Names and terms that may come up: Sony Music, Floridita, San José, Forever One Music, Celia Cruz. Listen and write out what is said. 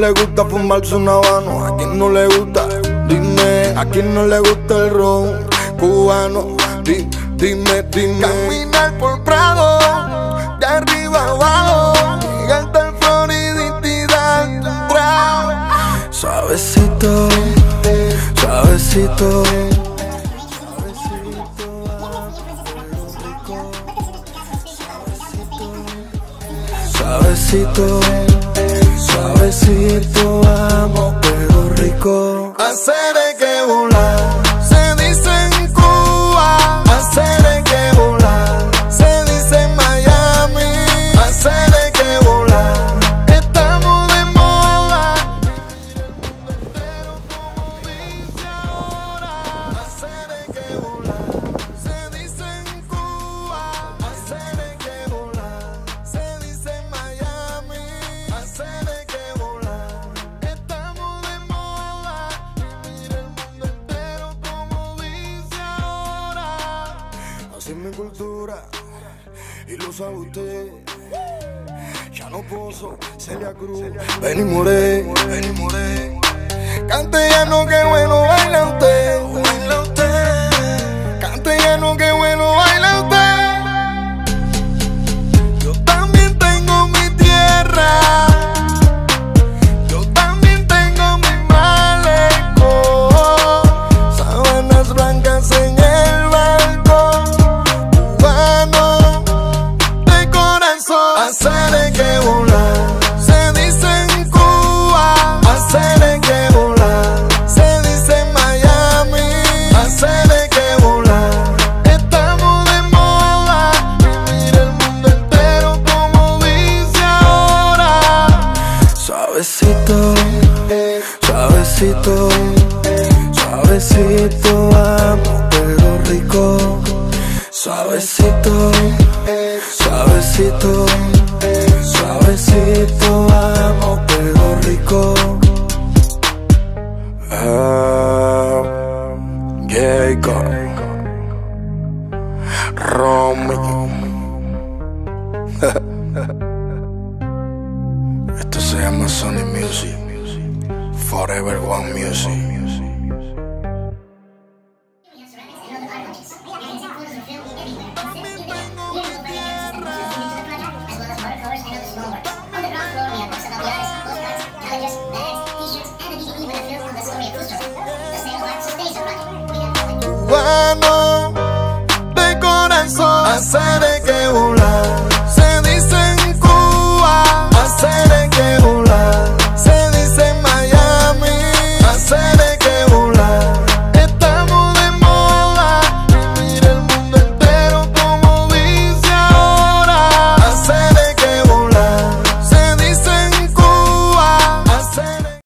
le gusta fumarse un habano? ¿A quién no le gusta? Dime, ¿a quién no le gusta el ron cubano? Dime. Caminar por Prado, de arriba abajo, llegando al Floridita y da un trago. Suavecito, suavecito. Suavecito, suavecito, vamos, pero rico. Hacer que volar, se dice en Cuba. Hacer que volar, se dice en Miami. Hacer que volar, estamos de moda. Hacer que volar, se dice en Cuba. Hacer que volar, se dice en Miami. Hacer que volar, estamos de moda. Vivir el mundo entero como dice ahora. Así es mi cultura y lo sabe usted. Ya no poso, Celia Cruz, ven y moré, ven y moré. Castellano, que bueno baila usted, baila usted. Castellano, que bueno baila usted. Hacer que volar, se dice en Cuba. Hacer que volar, se dice en Miami. Hacer que volar, estamos de moda. Vivir el mundo entero como dice ahora. Suavecito, suavecito, suavecito, vamos, pero rico. Suavecito, suavecito, suavecito, vamos, pero rico. Jacob, Romeo. Esto se llama Sony Music, Forever One Music. One.